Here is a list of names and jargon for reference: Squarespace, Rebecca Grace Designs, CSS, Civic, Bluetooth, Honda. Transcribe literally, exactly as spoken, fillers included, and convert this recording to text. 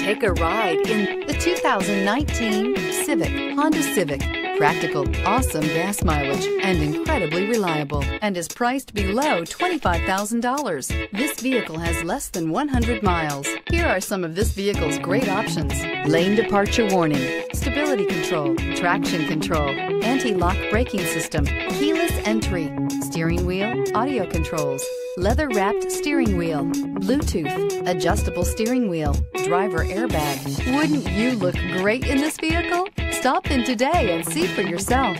Take a ride in the two thousand nineteen Civic, Honda Civic. Practical, awesome gas mileage, and incredibly reliable, and is priced below twenty-five thousand dollars. This vehicle has less than one hundred miles. Here are some of this vehicle's great options: lane departure warning, stability control, traction control, anti-lock braking system, keyless entry, steering wheel audio controls, leather-wrapped steering wheel, Bluetooth, adjustable steering wheel, driver airbag. Wouldn't you look great in this vehicle? Stop in today and see for yourself.